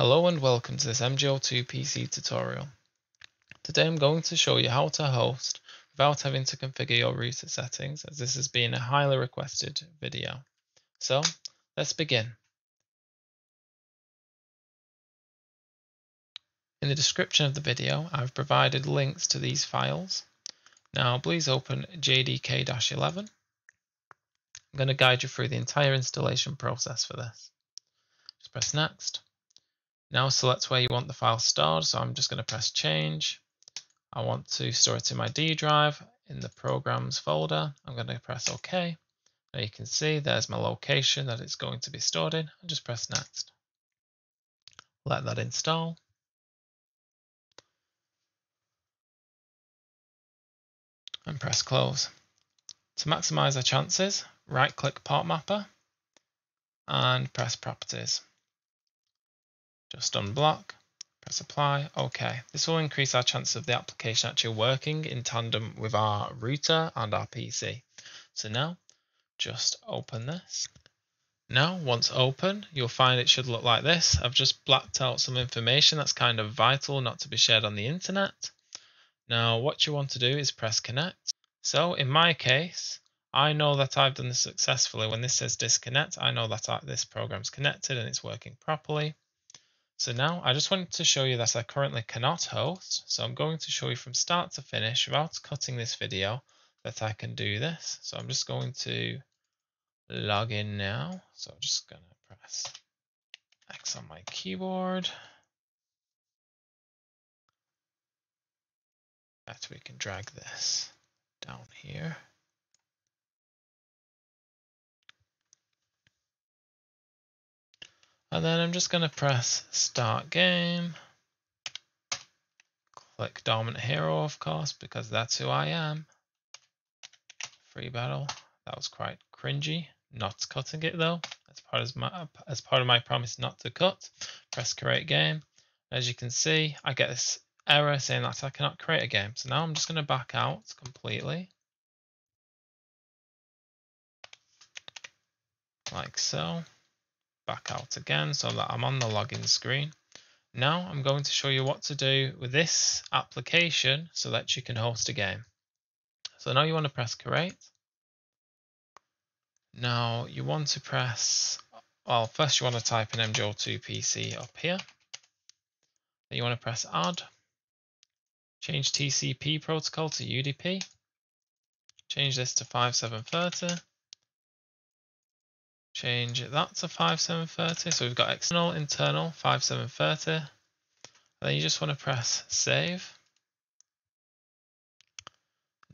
Hello and welcome to this MGO2 PC tutorial. Today I'm going to show you how to host without having to configure your router settings, as this has been a highly requested video. So let's begin. In the description of the video I've provided links to these files. Now please open JDK-11. I'm going to guide you through the entire installation process for this. Just press next. Now select where you want the file stored, so I'm just going to press change. I want to store it in my D drive in the programs folder. I'm going to press OK. Now you can see there's my location that it's going to be stored in, and just press next. Let that install. And press close. To maximize our chances, right click Port Mapper and press properties. Just unblock, press apply, OK. This will increase our chance of the application actually working in tandem with our router and our PC. So now, just open this. Now, once open, you'll find it should look like this. I've just blacked out some information that's kind of vital not to be shared on the internet. Now, what you want to do is press connect. So in my case, I know that I've done this successfully. When this says disconnect, I know that this program's connected and it's working properly. So now I just wanted to show you that I currently cannot host. So I'm going to show you from start to finish without cutting this video that I can do this. So I'm just going to log in now. So I'm just going to press X on my keyboard. In fact, we can drag this down here. And then I'm just going to press Start Game, click Dominant Hero, of course, because that's who I am. Free battle. That was quite cringy. Not cutting it, though. As part of my promise not to cut, press Create Game. As you can see, I get this error saying that I cannot create a game. So now I'm just going to back out completely. Like so. Back out again so that I'm on the login screen. Now I'm going to show you what to do with this application so that you can host a game. So now you want to press create. Now you want to press, well, first you want to type in MGO2 PC up here. Then you want to press add. Change TCP protocol to UDP. Change this to 5730. Change that to 5730. So we've got external, internal, 5730. And then you just want to press save.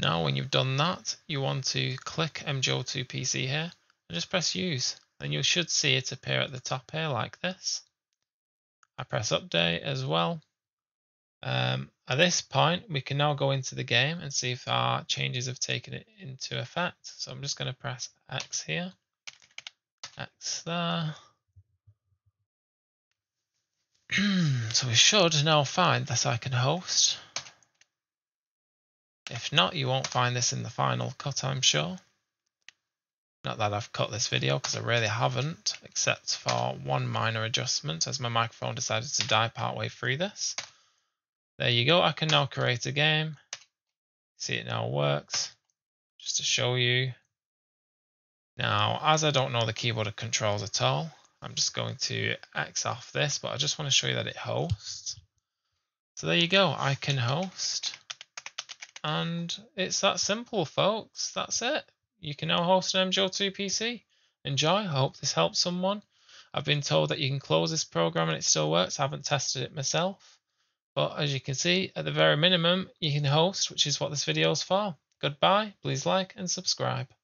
Now, when you've done that, you want to click MGO2 PC here and just press use. And you should see it appear at the top here like this. I press update as well. At this point, we can now go into the game and see if our changes have taken it into effect. So I'm just going to press X here. X there. So we should now find that I can host. If not, you won't find this in the final cut, I'm sure. Not that I've cut this video, because I really haven't, except for one minor adjustment, as my microphone decided to die partway through this. There you go, I can now create a game. See, it now works. Just to show you. Now, as I don't know the keyboard controls at all, I'm just going to X off this, but I just want to show you that it hosts. So there you go, I can host. And it's that simple, folks. That's it. You can now host an MGO2 PC. Enjoy. I hope this helps someone. I've been told that you can close this program and it still works. I haven't tested it myself. But as you can see, at the very minimum, you can host, which is what this video is for. Goodbye. Please like and subscribe.